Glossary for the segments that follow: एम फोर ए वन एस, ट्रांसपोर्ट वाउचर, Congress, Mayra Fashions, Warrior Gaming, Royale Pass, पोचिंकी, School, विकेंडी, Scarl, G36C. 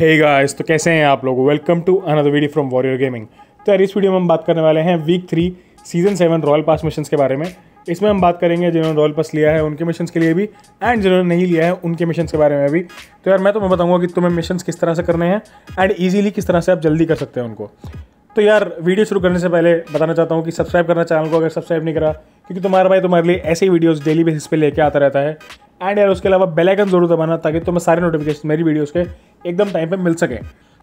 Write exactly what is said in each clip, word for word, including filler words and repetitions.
Hey guys, तो कैसे हैं आप लोग। Welcome to another video from warrior gaming. तो यार इस वीडियो में हम बात करने वाले हैं week three season seven royal pass missions के बारे में। इसमें हम बात करेंगे जिन्होंने रॉयल पास लिया है उनके मिशंस के लिए भी, एंड जिन्होंने नहीं लिया है उनके मिशंस के बारे में भी। तो यार मैं तुम्हें बताऊंगा कि तुम्हें मिशंस किस तरह से करने हैं एंड ईजीली किस तरह से आप जल्दी कर सकते हैं उनको। तो यार वीडियो शुरू करने से पहले बताना चाहता हूँ कि सब्सक्राइब करना चैनल को अगर सब्सक्राइब नहीं करा, क्योंकि तुम्हारा भाई तुम्हारे लिए ऐसे ही वीडियोज़ डेली बेसिस पे लेके आता रहता है। एंड यार उसके अलावा बेल आइकन जरूर दबाना ताकि तुम्हें सारे नोटिफिकेशन मेरी वीडियोस के एकदम टाइम पे मिल सके।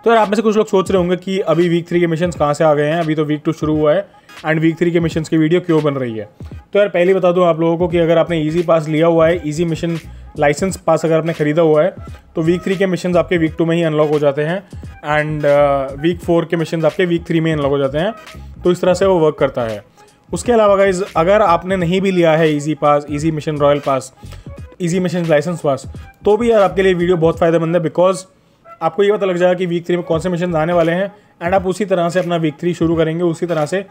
तो यार आप में से कुछ लोग सोच रहे होंगे कि अभी वीक थ्री के मिशंस कहाँ से आ गए हैं, अभी तो वीक टू शुरू हुआ है एंड वीक थ्री के मिशंस की वीडियो क्यों बन रही है। तो यार पहले बता दूं आप लोगों को कि अगर आपने ईजी पास लिया हुआ है, ईजी मिशन लाइसेंस पास अगर आपने खरीदा हुआ है, तो वीक थ्री के मिशंस आपके वीक टू में ही अनलॉक हो जाते हैं एंड वीक फोर के मिशंस आपके वीक थ्री में अनलॉक हो जाते हैं। तो इस तरह से वो वर्क करता है। उसके अलावा गाइस अगर आपने नहीं भी लिया है easy pass, easy mission royal pass, easy mission licence pass, तो भी यार आपके लिए वीडियो बहुत फ़ायदेमंद है, बिकॉज आपको ये पता लग जाएगा कि वीक थ्री में कौन से मिशन आने वाले हैं एंड आप उसी तरह से अपना वीक थ्री शुरू करेंगे। उसी तरह से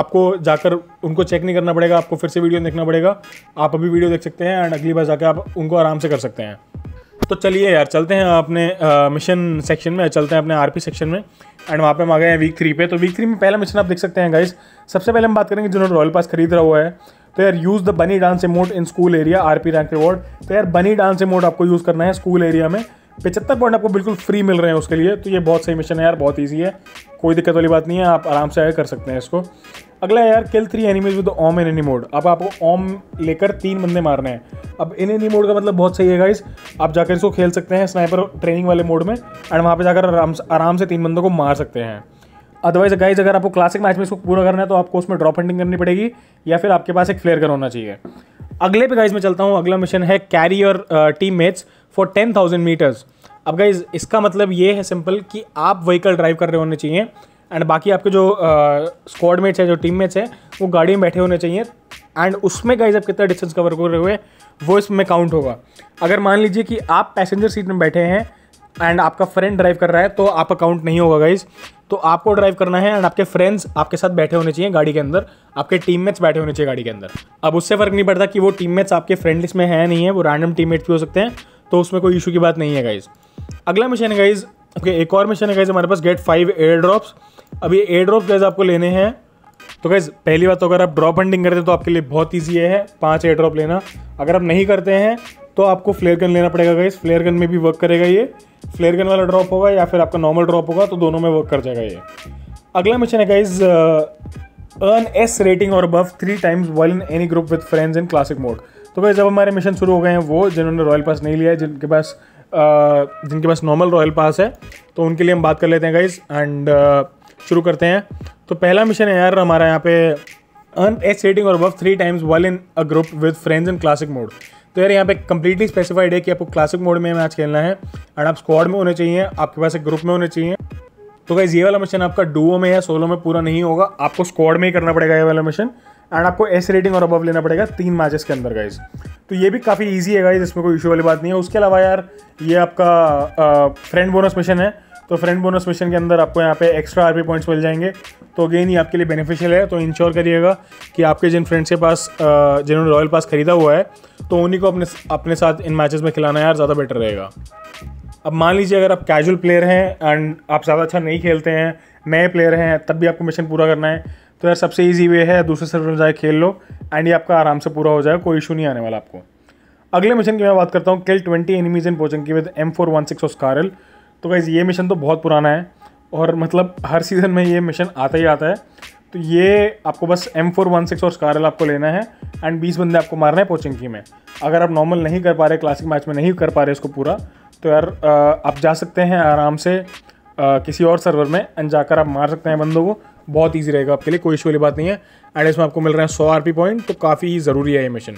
आपको जाकर उनको चेक नहीं करना पड़ेगा, आपको फिर से वीडियो देखना पड़ेगा। आप अभी वीडियो देख सकते हैं एंड अगली बार जाकर आप उनको आराम से कर सकते हैं। तो चलिए यार चलते हैं अपने मिशन सेक्शन में, चलते हैं अपने आर पी सेक्शन में एंड वहाँ पे हम आ गए हैं वीक थ्री पे। तो वीक थ्री में पहला मिशन आप देख सकते हैं गाइज। सबसे पहले हम बात करेंगे जिन्होंने रॉयल पास खरीद रहा हुआ है। तो यार use the bunny dance emote in school area RP rank reward. तो यार बनी डांस इमोट आपको यूज़ करना है स्कूल एरिया में। पचहत्तर पॉइंट आपको बिल्कुल फ्री मिल रहे हैं उसके लिए। तो ये बहुत सही मिशन है यार, बहुत ईजी है, कोई दिक्कत वाली बात नहीं है, आप आराम से कर सकते हैं इसको। अगला है यार kill three enemies with Om in any mode. अब आपको ओम लेकर तीन बंदे मारने हैं। अब इन एनी मोड का मतलब बहुत सही है गाइस, आप जाकर इसको खेल सकते हैं स्नाइपर ट्रेनिंग वाले मोड में एंड वहाँ पे जाकर आराम आराम से तीन बंदों को मार सकते हैं। अदरवाइज गाइज अगर आपको क्लासिक मैच में इसको पूरा करना है तो आपको उसमें ड्रॉप हंटिंग करनी पड़ेगी या फिर आपके पास एक फ्लेयर गन होना चाहिए। अगले पे गाइज मैं चलता हूँ। अगला मिशन है carry your teammates for ten thousand metres. अब गाइज इसका मतलब ये है सिंपल कि आप व्हीकल ड्राइव कर रहे होने चाहिए एंड बाकी आपके जो स्क्वाड मेट्स है, जो टीम मेट्स हैं, वो गाड़ी में बैठे होने चाहिए एंड उसमें गाइज आप कितना डिस्टेंस कवर कर रहे हुए वो इसमें काउंट होगा। अगर मान लीजिए कि आप पैसेंजर सीट में बैठे हैं एंड आपका फ्रेंड ड्राइव कर रहा है तो आपका काउंट नहीं होगा गाइज। तो आपको ड्राइव करना है एंड आपके फ्रेंड्स आपके साथ बैठे होने चाहिए गाड़ी के अंदर, आपके टीममेट्स बैठे होने चाहिए गाड़ी के अंदर। अब उससे फ़र्क नहीं पड़ता कि वो टीममेट्स आपके फ्रेंड लिस्ट में है नहीं है, वो रैंडम टीममेट्स भी हो सकते हैं, तो उसमें कोई इशू की बात नहीं है गाइज। अगला मिशन है गाइज, ओके एक और मिशन है गाइज हमारे पास, गेट फाइव एयर ड्रॉप्स। अब ये एयर ड्रॉप गाइज आपको लेने हैं। तो गाइज पहली बात तो अगर आप ड्रॉप हंटिंग करते हैं तो आपके लिए बहुत ईजी है पाँच एयर ड्रॉप लेना। अगर आप नहीं करते हैं तो आपको फ्लेयर गन लेना पड़ेगा गाइज। फ्लेयर गन में भी वर्क करेगा ये, फ्लेयर गन वाला ड्रॉप होगा या फिर आपका नॉर्मल ड्रॉप होगा, तो दोनों में वर्क कर जाएगा ये। अगला मिशन है गाइज अर्न एस रेटिंग और above three times while in any group with friends in classic mode. तो गाइज जब हमारे मिशन शुरू हो गए हैं वो जिन्होंने रॉयल पास नहीं लिया है, जिनके पास uh, जिनके पास नॉर्मल रॉयल पास है, तो उनके लिए हम बात कर लेते हैं गाइज एंड uh, शुरू करते हैं। तो पहला मिशन है यार हमारा यहाँ पे अर्न एस रेटिंग और above three times while in a group with friends in classic mode. तो यार यहाँ पे कंप्लीटली स्पेसिफाइड है कि आपको क्लासिक मोड में मैच खेलना है एंड आप स्क्वाड में होने चाहिए, आपके पास एक ग्रुप में होने चाहिए। तो गाइज ये वाला मिशन आपका डुओ में या सोलो में पूरा नहीं होगा, आपको स्क्वाड में ही करना पड़ेगा ये वाला मिशन एंड आपको एस रेटिंग और अबव लेना पड़ेगा तीन मैचेस के अंदर गाइज। तो ये भी काफ़ी ईजी है गाइज, इसमें कोई इशू वाली बात नहीं है। उसके अलावा यार ये आपका फ्रेंड बोनस मिशन है, तो फ्रेंड बोनस मिशन के अंदर आपको यहाँ पे एक्स्ट्रा आरपी पॉइंट्स मिल जाएंगे, तो अगेन ये आपके लिए बेनिफिशियल है। तो इंश्योर करिएगा कि आपके जिन फ्रेंड्स के पास जिन्होंने रॉयल पास खरीदा हुआ है तो उन्हीं को अपने अपने साथ इन मैचेस में खिलाना यार ज़्यादा बेटर रहेगा। अब मान लीजिए अगर आप कैजुअल प्लेयर हैं एंड आप ज़्यादा अच्छा नहीं खेलते हैं, नए प्लेयर हैं, तब भी आपको मिशन पूरा करना है, तो यार सबसे ईजी वे है दूसरे सर्वर में जाए खेल लो एंड ये आपका आराम से पूरा हो जाएगा, कोई इशू नहीं आने वाला आपको। अगले मिशन की मैं बात करता हूँ, kill twenty enemies in पोचिंकी with एम फोर ए वन एस or SCAR L. तो गाइज ये मिशन तो बहुत पुराना है और मतलब हर सीज़न में ये मिशन आता ही आता है। तो ये आपको बस एम फोर ए वन एस or SCAR L आपको लेना है एंड बीस बंदे आपको मारना है पोचिंकी में। अगर आप नॉर्मल नहीं कर पा रहे, क्लासिक मैच में नहीं कर पा रहे इसको पूरा, तो यार आप जा सकते हैं आराम से किसी और सर्वर में एंड जाकर आप मार सकते हैं बंदों को, बहुत ईजी रहेगा आपके लिए, कोई इशू वाली बात नहीं है। एंड इसमें आपको मिल रहे हैं सौ आर पी पॉइंट, तो काफ़ी ज़रूरी है ये मिशन।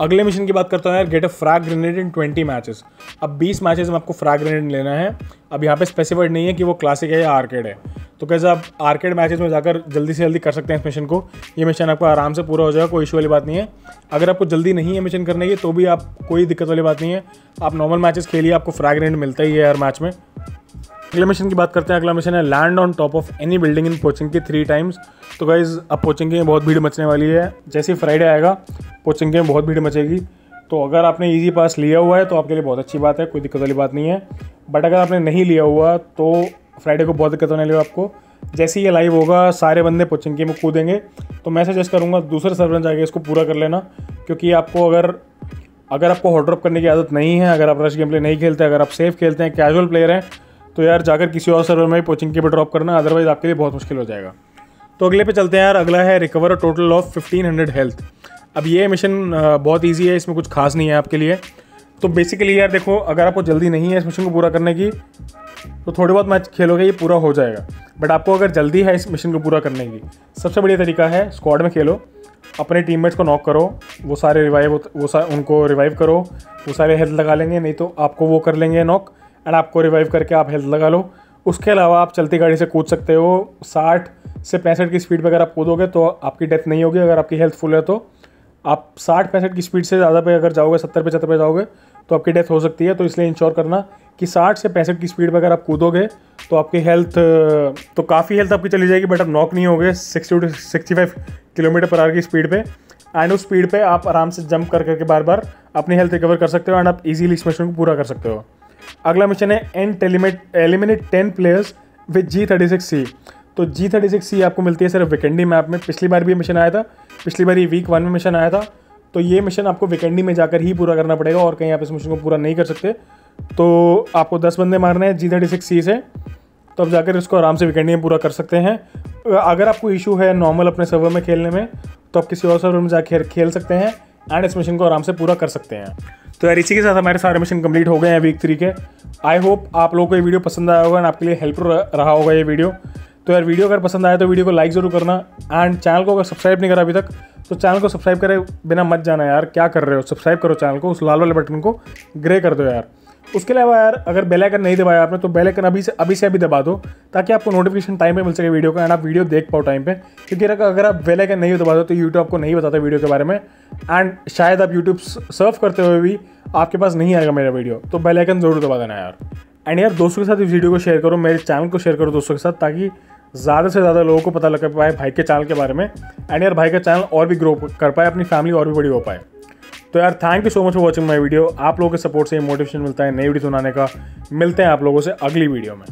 अगले मिशन की बात करता हूँ यार, get a frag grenade in twenty matches. अब बीस मैचेस में आपको फ्रैग ग्रेनेड लेना है। अब यहाँ पे स्पेसिफाइड नहीं है कि वो क्लासिक है या आर्केड है, तो कैसे आप आर्केड मैचेस में जाकर जल्दी से जल्दी कर सकते हैं इस मिशन को। ये मिशन आपको आराम से पूरा हो जाएगा, कोई इशू वाली बात नहीं है। अगर आपको जल्दी नहीं है मिशन करने की तो भी आप कोई दिक्कत वाली बात नहीं है, आप नॉर्मल मैचेस खेलिए, आपको फ्रैग ग्रेनेड मिलता ही है हर मैच में। अगले मिशन की बात करते हैं। अगला मिशन है land on top of any building in पोचिंकी three times. तो गाइज अब पोचिंकी में बहुत भीड़ मचने वाली है, जैसे फ्राइडे आएगा पोचिंकी में बहुत भीड़ मचेगी। तो अगर आपने ईजी पास लिया हुआ है तो आपके लिए बहुत अच्छी बात है, कोई दिक्कत वाली बात नहीं है। बट अगर आपने नहीं लिया हुआ तो फ्राइडे को बहुत दिक्कत होने लगी आपको। जैसे ही ये लाइव होगा सारे बंदे पोचिंकी में कूदेंगे, तो मैं सजेस्ट करूँगा दूसरे सर्वर में जाके इसको पूरा कर लेना, क्योंकि आपको अगर अगर आपको हॉट ड्रॉप करने की आदत नहीं है, अगर आप रश गेम प्ले नहीं खेलते, अगर आप सेफ खेलते हैं, कैजुअल प्लेयर हैं, तो यार जाकर किसी और सर्वर में पोचिंकी पर ड्रॉप करना, अदरवाइज़ आपके लिए बहुत मुश्किल हो जाएगा। तो अगले पे चलते हैं यार। अगला है recover total of fifteen hundred health. अब ये मिशन बहुत इजी है, इसमें कुछ खास नहीं है आपके लिए। तो बेसिकली यार देखो, अगर आपको जल्दी नहीं है इस मिशन को पूरा करने की तो थोड़े बहुत मैच खेलोगे ये पूरा हो जाएगा, बट आपको अगर जल्दी है इस मिशन को पूरा करने की, सबसे बढ़िया तरीका है स्क्वाड में खेलो, अपने टीममेट्स को नॉक करो, वो सारे रिवाइव वो सा, उनको रिवाइव करो, वो सारे हेल्थ लगा लेंगे, नहीं तो आपको वो कर लेंगे नॉक एंड आपको रिवाइव करके आप हेल्थ लगा लो। उसके अलावा आप चलती गाड़ी से कूद सकते हो, साठ से पैंसठ की स्पीड पर अगर आप कूदोगे तो आपकी डेथ नहीं होगी, अगर आपकी हेल्थ फुल है तो। आप साठ पैंसठ की स्पीड से ज़्यादा पे अगर जाओगे, सत्तर पचहत्तर पे जाओगे तो आपकी डेथ हो सकती है, तो इसलिए इंश्योर करना कि साठ से पैंसठ की स्पीड पर अगर आप कूदोगे तो आपकी हेल्थ तो काफ़ी हेल्थ आपकी चली जाएगी, बट आप नॉक नहीं होगे sixty to sixty five kilometre per hour की स्पीड पे, एंड उस स्पीड पे आप आराम से जंप कर करके बार बार अपनी हेल्थ रिकवर कर सकते हो एंड आप इजीली इस मिशन को पूरा कर सकते हो। अगला मिशन है and eliminate ten players with G thirty six C. तो जी थर्टी सिक्स सी आपको मिलती है सिर्फ विकेंडी मैप में। पिछली बार भी मिशन आया था, पिछली बार ये वीक वन में मिशन आया था, तो ये मिशन आपको विकेंडी में जाकर ही पूरा करना पड़ेगा और कहीं आप इस मिशन को पूरा नहीं कर सकते। तो आपको दस बंदे मारने हैं जी थर्टी सिक्स सी से, तो आप जाकर इसको आराम से विकेंडी में पूरा कर सकते हैं। अगर आपको इशू है नॉर्मल अपने सर्वर में खेलने में, तो आप किसी और सर्वर में जाकर खेल सकते हैं एंड इस मिशन को आराम से पूरा कर सकते हैं। तो यार इसी के साथ हमारे सारे मिशन कंप्लीट हो गए हैं वीक थ्री के। आई होप आप लोगों को ये वीडियो पसंद आया होगा एंड आपके लिए हेल्पफुल रहा होगा ये वीडियो। तो यार वीडियो अगर पसंद आया तो वीडियो को लाइक ज़रूर करना, एंड चैनल को अगर सब्सक्राइब नहीं करा अभी तक तो चैनल को सब्सक्राइब करे बिना मत जाना यार, क्या कर रहे हो, सब्सक्राइब करो चैनल को, उस लाल वाले बटन को ग्रे कर दो यार। उसके अलावा यार अगर बेल आइकन नहीं दबाया आपने तो बेल आइकन अभी से अभी से अभी दबा दो, ताकि आपको नोटिफिकेशन टाइम पे मिल सके वीडियो का एंड आप वीडियो देख पाओ टाइम पे, क्योंकि अगर आप बेल आइकन नहीं दबा दो तो यूट्यूब आपको नहीं बताता वीडियो के बारे में, एंड शायद आप यूट्यूब सर्फ करते हुए भी आपके पास नहीं आएगा मेरा वीडियो, तो बेल आइकन जरूर दबा देना यार। एंड यार दोस्तों के साथ इस वीडियो को शेयर करो, मेरे चैनल को शेयर करो दोस्तों के साथ, ताकि ज़्यादा से ज़्यादा लोगों को पता लग पाए भाई के चैनल के बारे में, एंड यार भाई का चैनल और भी ग्रो कर पाए, अपनी फैमिली और भी बड़ी हो पाए। तो यार thank you so much for watching my video. आप लोगों के सपोर्ट से मोटिवेशन मिलता है नई वीडियो बनाने का। मिलते हैं आप लोगों से अगली वीडियो में।